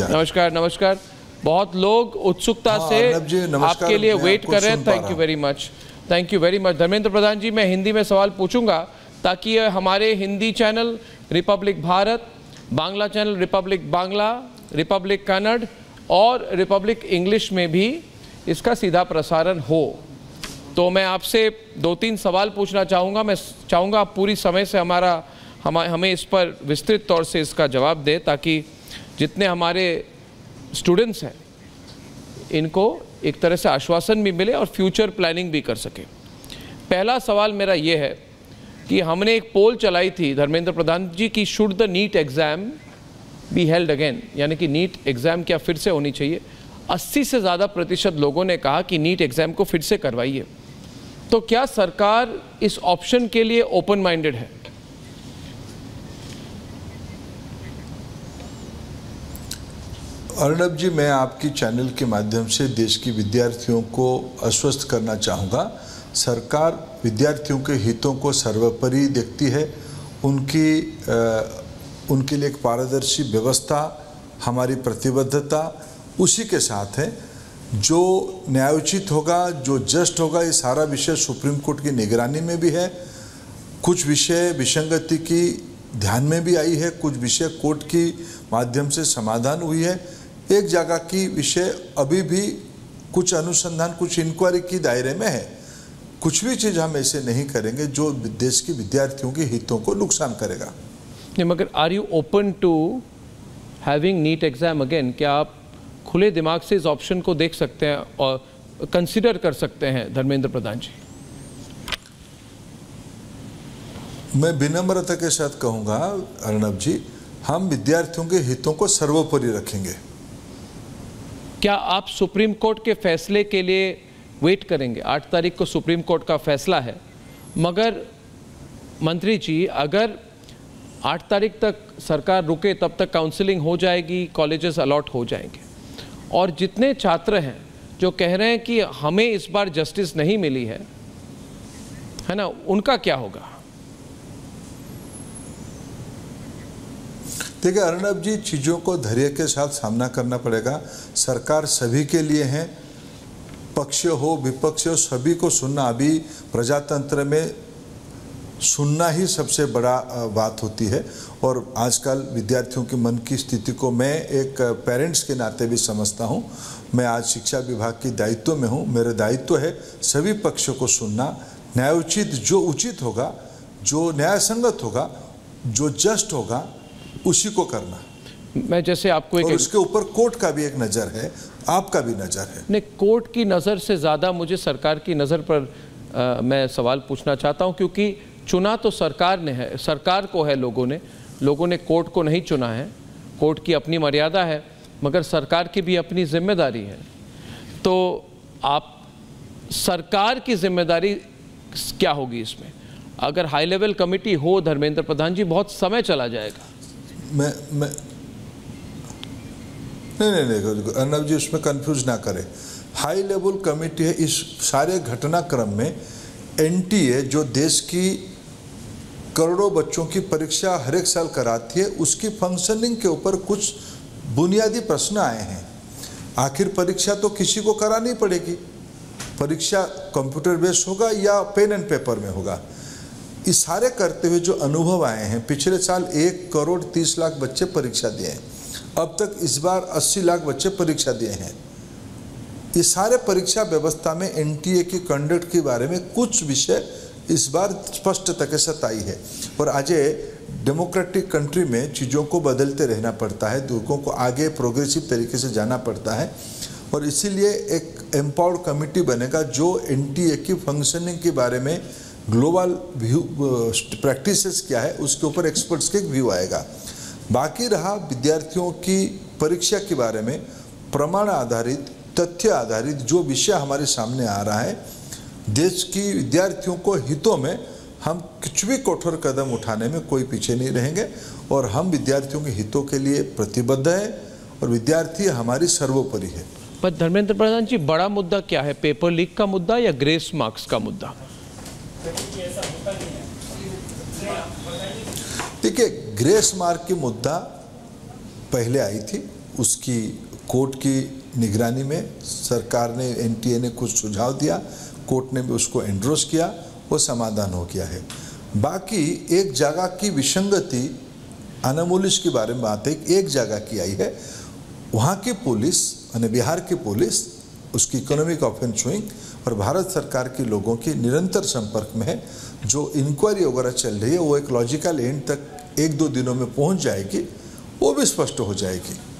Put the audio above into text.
नमस्कार नमस्कार, बहुत लोग उत्सुकता से आपके लिए वेट कर रहे हैं। Thank you very much, thank you very much. Dharmendra Pradhan ji, मैं हिंदी में सवाल पूछूंगा ताकि हमारे Hindi channel Republic Bharat, Bangla channel Republic Bangla, Republic Kannada और रिपब्लिक इंग्लिश में भी इसका सीधा प्रसारण हो। तो मैं आपसे 2-3 सवाल पूछना चाहूँगा। मैं चाहूँगा आप पूरी समय से हमें इस पर विस्तृत तौर से इसका जवाब दें ताकि जितने हमारे स्टूडेंट्स हैं इनको एक तरह से आश्वासन भी मिले और फ्यूचर प्लानिंग भी कर सकें। पहला सवाल मेरा ये है कि हमने एक पोल चलाई थी धर्मेंद्र प्रधान जी की, should the NEET exam be held again, यानी कि नीट एग्ज़ाम क्या फिर से होनी चाहिए। 80% से ज़्यादा लोगों ने कहा कि नीट एग्ज़ाम को फिर से करवाइए। तो क्या सरकार इस ऑप्शन के लिए ओपन माइंडेड है? अर्णब जी, मैं आपकी चैनल के माध्यम से देश की विद्यार्थियों को आश्वस्त करना चाहूँगा। सरकार विद्यार्थियों के हितों को सर्वोपरि देखती है। उनके लिए एक पारदर्शी व्यवस्था हमारी प्रतिबद्धता उसी के साथ है। जो न्यायोचित होगा, जो जस्ट होगा, ये सारा विषय सुप्रीम कोर्ट की निगरानी में भी है। कुछ विषय विसंगति की ध्यान में भी आई है, कुछ विषय कोर्ट की माध्यम से समाधान हुई है। एक जगह की विषय अभी भी कुछ अनुसंधान, कुछ इंक्वायरी की दायरे में है। कुछ भी चीज़ हम ऐसे नहीं करेंगे जो देश के विद्यार्थियों के हितों को नुकसान करेगा। नहीं, मगर are you open to having NEET exam again? क्या आप खुले दिमाग से इस ऑप्शन को देख सकते हैं और कंसिडर कर सकते हैं धर्मेंद्र प्रधान जी? मैं विनम्रता के साथ कहूँगा अर्णब जी, हम विद्यार्थियों के हितों को सर्वोपरि रखेंगे। क्या आप सुप्रीम कोर्ट के फैसले के लिए वेट करेंगे? 8 तारीख को सुप्रीम कोर्ट का फैसला है, मगर मंत्री जी अगर 8 तारीख तक सरकार रुके तब तक काउंसलिंग हो जाएगी, कॉलेजेस अलॉट हो जाएंगे। और जितने छात्र हैं जो कह रहे हैं कि हमें इस बार जस्टिस नहीं मिली है ना, उनका क्या होगा? देखिए अर्णब जी, चीज़ों को धैर्य के साथ सामना करना पड़ेगा। सरकार सभी के लिए है, पक्ष हो विपक्ष हो, सभी को सुनना। अभी प्रजातंत्र में सुनना ही सबसे बड़ा बात होती है। और आजकल विद्यार्थियों के मन की स्थिति को मैं एक पेरेंट्स के नाते भी समझता हूँ। मैं आज शिक्षा विभाग के दायित्व में हूँ, मेरा दायित्व है सभी पक्षों को सुनना। न्यायोचित जो उचित होगा, जो न्यायसंगत होगा, जो जस्ट होगा, उसी को करना। मैं जैसे आपको एक, और उसके ऊपर कोर्ट का भी एक नज़र है, आपका भी नज़र है। नहीं, कोर्ट की नज़र से ज़्यादा मुझे सरकार की नज़र पर मैं सवाल पूछना चाहता हूँ, क्योंकि चुना तो सरकार ने है, सरकार को है लोगों ने कोर्ट को नहीं चुना है। कोर्ट की अपनी मर्यादा है, मगर सरकार की भी अपनी जिम्मेदारी है। तो आप, सरकार की जिम्मेदारी क्या होगी इसमें? अगर हाई लेवल कमेटी हो धर्मेंद्र प्रधान जी, बहुत समय चला जाएगा। मैं नहीं अर्णब जी, उसमें कंफ्यूज ना करें। हाई लेवल कमेटी है। इस सारे घटनाक्रम में NTA जो देश की करोड़ों बच्चों की परीक्षा हर एक साल कराती है, उसकी फंक्शनिंग के ऊपर कुछ बुनियादी प्रश्न आए हैं। आखिर परीक्षा तो किसी को करानी पड़ेगी। परीक्षा कंप्यूटर बेस्ड होगा या पेन एंड पेपर में होगा। इस सारे करते हुए जो अनुभव आए हैं, पिछले साल 1,30,00,000 बच्चे परीक्षा दिए हैं, अब तक इस बार 80,00,000 बच्चे परीक्षा दिए हैं। इस सारे परीक्षा व्यवस्था में NTA की कंडक्ट के बारे में कुछ विषय इस बार स्पष्टता के साथ आई है। और आज डेमोक्रेटिक कंट्री में चीज़ों को बदलते रहना पड़ता है, लोगों को आगे प्रोग्रेसिव तरीके से जाना पड़ता है। और इसीलिए एक एम्पावर्ड कमेटी बनेगा जो NTA की फंक्शनिंग के बारे में ग्लोबल व्यू, प्रैक्टिसेस क्या है, उसके ऊपर एक्सपर्ट्स के व्यू आएगा। बाकी रहा विद्यार्थियों की परीक्षा के बारे में प्रमाण आधारित, तथ्य आधारित जो विषय हमारे सामने आ रहा है, देश की विद्यार्थियों को हितों में हम कुछ भी कठोर कदम उठाने में कोई पीछे नहीं रहेंगे। और हम विद्यार्थियों के हितों के लिए प्रतिबद्ध है और विद्यार्थी हमारी सर्वोपरि है। पर धर्मेंद्र प्रधान जी, बड़ा मुद्दा क्या है? पेपर लीक का मुद्दा या ग्रेस मार्क्स का मुद्दा? देखिए, ग्रेस मार्क की मुद्दा पहले आई थी, उसकी कोर्ट की निगरानी में सरकार ने NTA ने कुछ सुझाव दिया, कोर्ट ने भी उसको एंडोर्स किया, वो समाधान हो गया है। बाकी एक जगह की विसंगति अनामुलिश के बारे में बात है, एक जगह की आई है, वहाँ की पुलिस यानी बिहार की पुलिस उसकी इकोनॉमिक ऑफेंस विंग और भारत सरकार के लोगों के निरंतर संपर्क में है। जो इंक्वायरी वगैरह चल रही है वो एक लॉजिकल एंड तक एक दो दिनों में पहुँच जाएगी, वो भी स्पष्ट हो जाएगी।